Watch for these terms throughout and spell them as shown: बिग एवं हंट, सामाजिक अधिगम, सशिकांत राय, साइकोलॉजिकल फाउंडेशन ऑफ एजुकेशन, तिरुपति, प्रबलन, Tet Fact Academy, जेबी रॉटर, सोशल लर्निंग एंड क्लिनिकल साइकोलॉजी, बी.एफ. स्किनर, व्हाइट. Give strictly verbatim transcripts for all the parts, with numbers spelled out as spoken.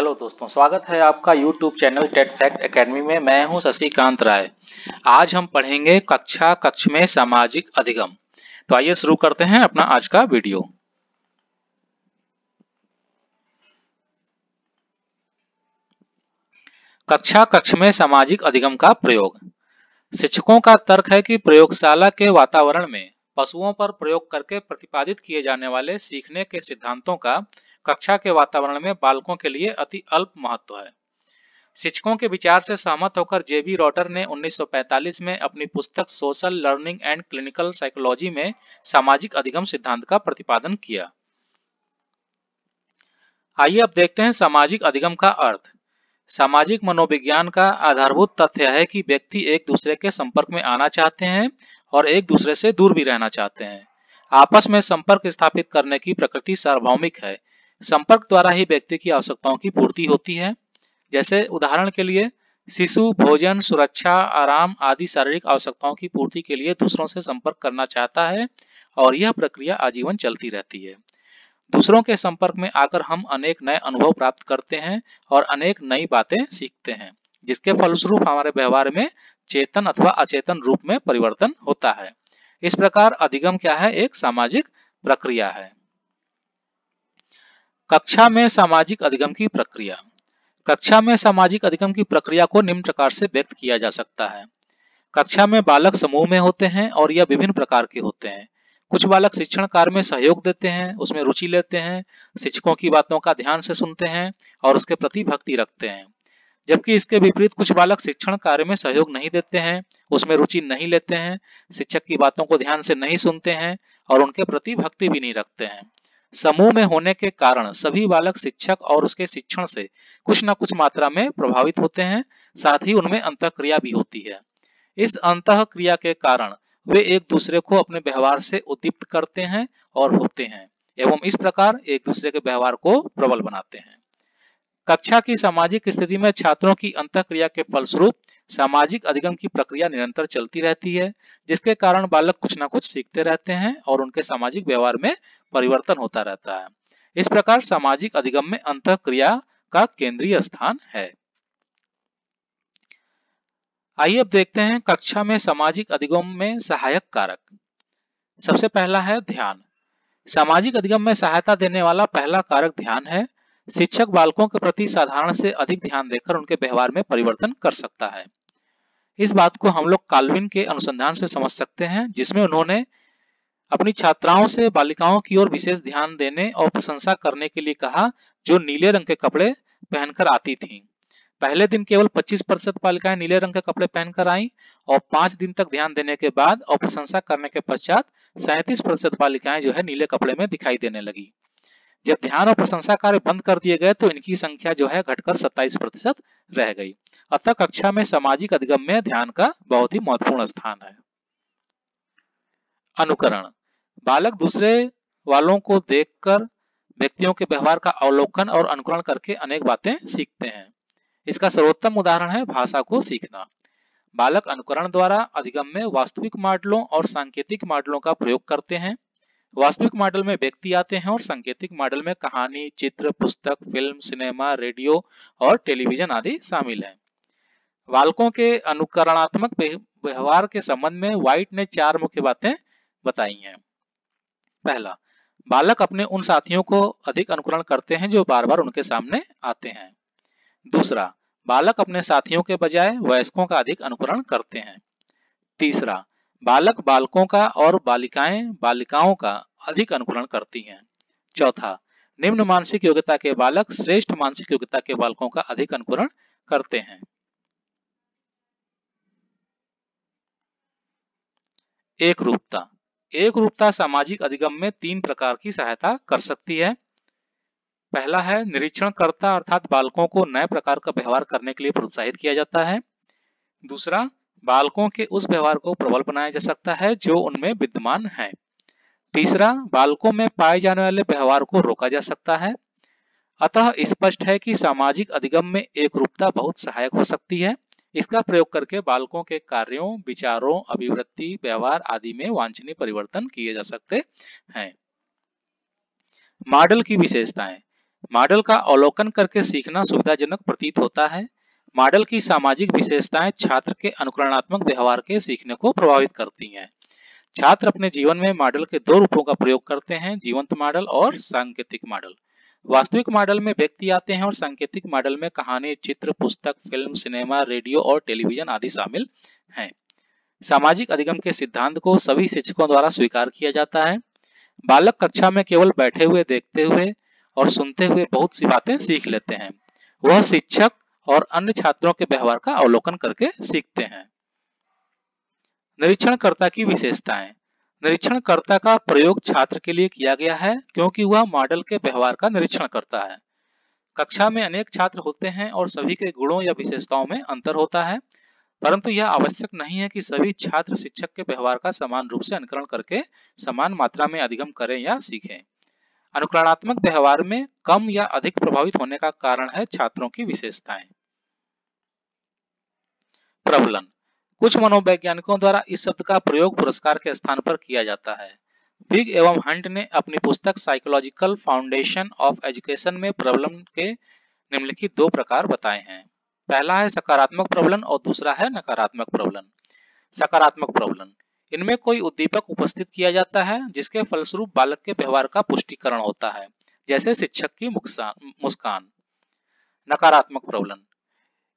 Hello दोस्तों, स्वागत है आपका YouTube channel TET fact academy में। मैं हूं सशिकांत राय। आज हम पढ़ेंगे कक्षा कक्ष में सामाजिक अधिगम। तो आइए शुरू करते हैं अपना आज का वीडियो। कक्षा कक्ष में सामाजिक अधिगम का प्रयोग। शिक्षकों का तर्क है कि प्रयोगशाला के वातावरण में पशुओं पर प्रयोग करके प्रतिपादित किए जाने वाले सीखने के सिद्धांतों का कक्षा के वातावरण में बालकों के लिए अति अल्प महत्व है। शिक्षकों के विचार से सहमत होकर जेबी रॉटर ने उन्नीस सौ पैंतालीस में अपनी पुस्तक सोशल लर्निंग एंड क्लिनिकल साइकोलॉजी में सामाजिक अधिगम सिद्धांत का प्रतिपादन किया। आइए अब देखते हैं सामाजिक अधिगम का अर्थ। सामाजिक मनोविज्ञान का आधारभूत तथ्य है कि व्यक्ति एक दूसरे के संपर्क में आना चाहते हैं और एक दूसरे से दूर भी रहना चाहते हैं। आपस में संपर्क स्थापित करने की प्रकृति सार्वभौमिक है। संपर्क द्वारा ही व्यक्ति की आवश्यकताओं की पूर्ति होती है। जैसे उदाहरण के लिए शिशु भोजन, सुरक्षा, आराम आदि शारीरिक आवश्यकताओं की पूर्ति के लिए दूसरों से संपर्क करना चाहता है और यह प्रक्रिया आजीवन चलती रहती है। दूसरों के संपर्क में आकर हम अनेक नए अनुभव प्राप्त करते हैं और अनेक नई बातें सीखते हैं, जिसके फलस्वरूप हमारे व्यवहार में चेतन अथवा अचेतन रूप में परिवर्तन होता है। इस प्रकार अधिगम क्या है? एक सामाजिक प्रक्रिया है। कक्षा में सामाजिक अधिगम की प्रक्रिया। कक्षा में सामाजिक अधिगम की प्रक्रिया को निम्न प्रकार से व्यक्त किया जा सकता है। कक्षा में बालक समूह में होते हैं और यह विभिन्न प्रकार के होते हैं। कुछ बालक शिक्षण कार्य में सहयोग देते हैं, उसमें रुचि लेते हैं, शिक्षकों की बातों का ध्यान से सुनते हैं और उसके प्रति भक्ति रखते हैं। जबकि इसके विपरीत कुछ बालक शिक्षण कार्य में सहयोग नहीं देते हैं, उसमें रुचि नहीं लेते हैं, शिक्षक की बातों को ध्यान से नहीं सुनते हैं और उनके प्रति भक्ति भी नहीं रखते हैं। समूह में होने के कारण सभी बालक शिक्षक और उसके शिक्षण से कुछ न कुछ मात्रा में प्रभावित होते हैं। साथ ही उनमें अंतःक्रिया भी होती है। इस अंतःक्रिया के कारण वे एक दूसरे को अपने व्यवहार से उद्दीप्त करते हैं और होते हैं एवं इस प्रकार एक दूसरे के व्यवहार को प्रबल बनाते हैं। कक्षा की सामाजिक स्थिति में छात्रों की अंतःक्रिया के फलस्वरूप सामाजिक अधिगम की प्रक्रिया निरंतर चलती रहती है, जिसके कारण बालक कुछ ना कुछ सीखते रहते हैं और उनके सामाजिक व्यवहार में परिवर्तन होता रहता है। इस प्रकार सामाजिक अधिगम में अंतःक्रिया का केंद्रीय स्थान है। आइए अब देखते हैं कक्षा में सामाजिक अधिगम में सहायक कारक। सबसे पहला है ध्यान। सामाजिक अधिगम में सहायता देने वाला पहला कारक ध्यान है। शिक्षक बालकों के प्रति साधारण से अधिक ध्यान देकर उनके व्यवहार में परिवर्तन कर सकता है। इस बात को हम लोग काल्विन के अनुसंधान से समझ सकते हैं, जिसमें उन्होंने अपनी छात्राओं से बालिकाओं की ओर विशेष ध्यान देने और प्रशंसा करने के लिए कहा, जो नीले रंग के कपड़े पहनकर आती थीं। पहले दिन केवल पच्चीस प्रतिशत बालिकाएं नीले रंग के कपड़े पहनकर आईं और पांच दिन तक ध्यान देने के बाद और प्रशंसा करने के पश्चात सैंतीस प्रतिशत बालिकाएं जो है नीले कपड़े में दिखाई देने लगी। जब ध्यान और प्रशंसा कार्य बंद कर दिए गए तो इनकी संख्या जो है घटकर सत्ताईस प्रतिशत रह गई। अतः कक्षा में सामाजिक अधिगम में ध्यान का बहुत ही महत्वपूर्ण स्थान है। अनुकरण। बालक दूसरे वालों को देखकर व्यक्तियों के व्यवहार का अवलोकन और अनुकरण करके अनेक बातें सीखते हैं। इसका सर्वोत्तम उदाहरण है भाषा को सीखना। बालक अनुकरण द्वारा अधिगम में वास्तविक मॉडलों और सांकेतिक मॉडलों का प्रयोग करते हैं। वास्तविक मॉडल में व्यक्ति आते हैं और सांकेतिक मॉडल में कहानी, चित्र, पुस्तक, फिल्म, सिनेमा, रेडियो और टेलीविजन आदि शामिल हैं। बालकों के अनुकरणात्मक व्यवहार के संबंध में व्हाइट ने चार मुख्य बातें बताई हैं। पहला, बालक अपने उन साथियों को अधिक अनुकरण करते हैं जो बार बार उनके सामने आते हैं। दूसरा, बालक अपने साथियों के बजाय वयस्कों का अधिक अनुकरण करते हैं। तीसरा, बालक बालकों का और बालिकाएं बालिकाओं का अधिक अनुकरण करती हैं। चौथा, निम्न मानसिक योग्यता के बालक श्रेष्ठ मानसिक योग्यता के बालकों का अधिक अनुकरण करते हैं। एक रूपता। एक रूपता सामाजिक अधिगम में तीन प्रकार की सहायता कर सकती है। पहला है निरीक्षणकर्ता, अर्थात बालकों को नए प्रकार का व्यवहार करने के लिए प्रोत्साहित किया जाता है। दूसरा, बालकों के उस व्यवहार को प्रबल बनाया जा सकता है जो उनमें विद्यमान है। तीसरा, बालकों में पाए जाने वाले व्यवहार को रोका जा सकता है। अतः स्पष्ट है कि सामाजिक अधिगम में एक रूपता बहुत सहायक हो सकती है। इसका प्रयोग करके बालकों के कार्यों, विचारों, अभिवृत्ति, व्यवहार आदि में वांछनीय परिवर्तन किए जा सकते हैं। मॉडल की विशेषताएं। मॉडल का अवलोकन करके सीखना सुविधाजनक प्रतीत होता है। मॉडल की सामाजिक विशेषताएं छात्र के अनुकरणात्मक व्यवहार के सीखने को प्रभावित करती हैं। छात्र अपने जीवन में मॉडल के दो रूपों का प्रयोग करते हैं, जीवंत मॉडल और सांकेतिक मॉडल। वास्तविक मॉडल में व्यक्ति आते हैं और सांकेतिक मॉडल में कहानी, चित्र, पुस्तक, फिल्म, सिनेमा, रेडियो और टेलीविजन आदि शामिल हैं। सामाजिक अधिगम के सिद्धांत को सभी शिक्षकों द्वारा स्वीकार किया जाता है। बालक कक्षा में केवल बैठे हुए, देखते हुए और सुनते हुए बहुत सी बातें सीख लेते हैं। वह शिक्षक और अन्य छात्रों के व्यवहार का अवलोकन करके सीखते हैं। निरीक्षणकर्ता की विशेषताएं। निरीक्षणकर्ता का प्रयोग छात्र के लिए किया गया है क्योंकि वह मॉडल के व्यवहार का निरीक्षण करता है। कक्षा में अनेक छात्र होते हैं और सभी के गुणों या विशेषताओं में अंतर होता है, परंतु यह आवश्यक नहीं है कि सभी छात्र शिक्षक के व्यवहार का समान रूप से अनुकरण करके समान मात्रा में अधिगम करें या सीखें। अनुकरणात्मक व्यवहार में कम या अधिक प्रभावित होने का कारण है छात्रों की विशेषताएं। प्रबलन। कुछ मनोवैज्ञानिकों द्वारा इस शब्द का प्रयोग पुरस्कार के स्थान पर किया जाता है। बिग एवं हंट ने अपनी पुस्तक साइकोलॉजिकल फाउंडेशन ऑफ एजुकेशन में प्रबलन के निम्नलिखित दो प्रकार बताए हैं। पहला है सकारात्मक प्रबलन और दूसरा है नकारात्मक प्रबलन। सकारात्मक प्रबलन, इनमें कोई उद्दीपक उपस्थित किया जाता है जिसके फलस्वरूप बालक के व्यवहार का पुष्टिकरण होता है, जैसे शिक्षक की मुस्कान। नकारात्मक प्रबलन,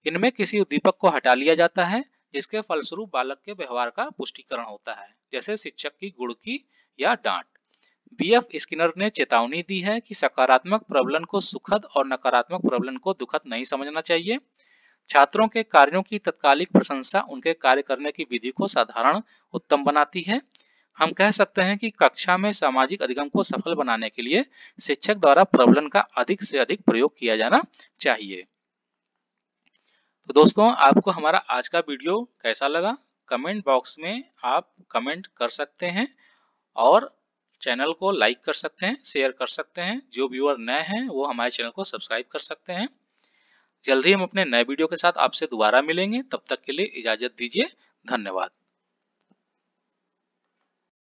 इनमें किसी उद्दीपक को हटा लिया जाता है जिसके फलस्वरूप बालक के व्यवहार का पुष्टिकरण होता है, जैसे शिक्षक की गुड़की या डांट। बी.एफ. स्किनर ने चेतावनी दी है कि सकारात्मक प्रबलन को सुखद और नकारात्मक प्रबलन को दुखद नहीं समझना चाहिए। छात्रों के कार्यों की तत्कालिक प्रशंसा उनके कार्य करने की विधि को साधारण उत्तम बनाती है। हम कह सकते हैं कि कक्षा में सामाजिक अधिगम को सफल बनाने के लिए शिक्षक द्वारा प्रबलन का अधिक से अधिक प्रयोग किया जाना चाहिए। तो दोस्तों, आपको हमारा आज का वीडियो कैसा लगा? कमेंट बॉक्स में आप कमेंट कर सकते हैं और चैनल को लाइक कर सकते हैं, शेयर कर सकते हैं। जो व्यूअर नए हैं वो हमारे चैनल को सब्सक्राइब कर सकते हैं। जल्दी हम अपने नए वीडियो के साथ आपसे दोबारा मिलेंगे। तब तक के लिए इजाजत दीजिए। धन्यवाद।